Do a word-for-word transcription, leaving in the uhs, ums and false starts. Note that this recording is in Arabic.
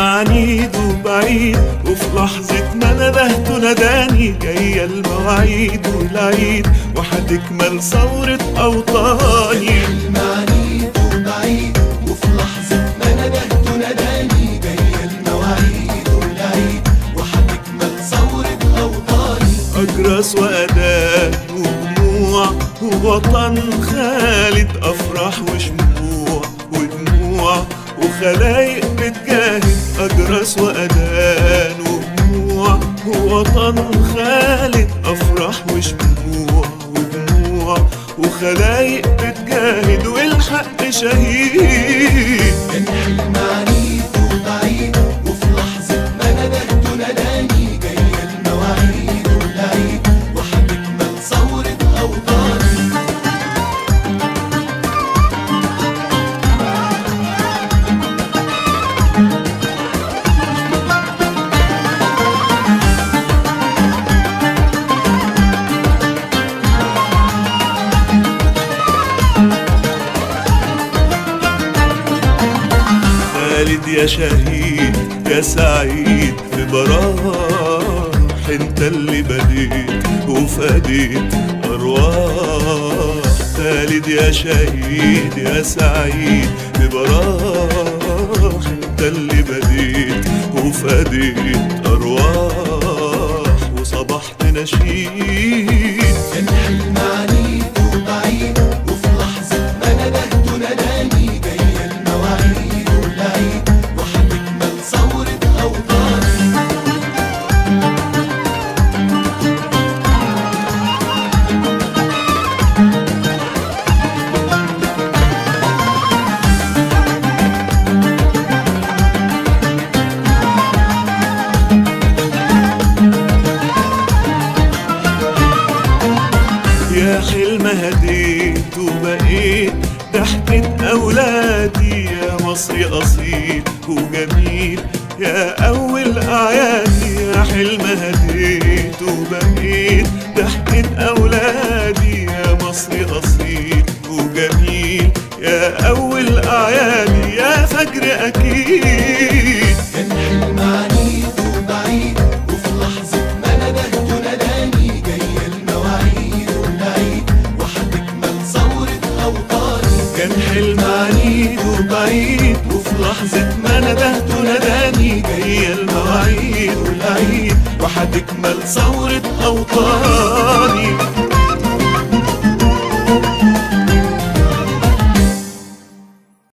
عنيد وبعيد وفي لحظة ما نبهت نداني جاية المواعيد والعيد وحتكمل ثورة أوطاني. كلمة عنيد وبعيد وفي لحظة ما نبهت نداني جاية المواعيد والعيد وحتكمل ثورة أوطاني. أجرس وأداة ودموع ووطن خالد أفراح وشموع ودموع وخلايق بتجاهد. أجرس وأذان ودموع ووطن خالد أفراح وشموع ودموع وخلايق بتجاهد والحق شهيد. كان حلم عنيد وبعيد وفي لحظة ما ندهت نداني جاية المواعيد والعيد وحتكمل ثورة أوطاني. خالد يا شهيد يا سعيد في براح انت اللي بديت وفاديت ارواح. خالد يا شهيد يا سعيد في براح انت اللي بديت وفاديت ارواح وصبحت نشيد. كان حلم عنيد وبعيد وفي لحظة ما ندهت نداني جاية المواعيد وحتكمل ثورة أوطاني. يا حلم هديت وبقيت ضحكة أولادي يا مصري أصيل وجميل يا أول أعيادي. يا حلم هديت وبقيت ضحكة أولادي يا مصري أصيل وجميل يا أول أعيادي يا فجر أكيد. كان حلم عنيد وبعيد وفي لحظة ما ندهت نداني جاية المواعيد والعيد وحتكمل ثورة أوطاني. كان حلم عنيد وبعيد وفي لحظة ما ندهت نداني جاية المواعيد والعيد وحتكمل ثورة أوطاني.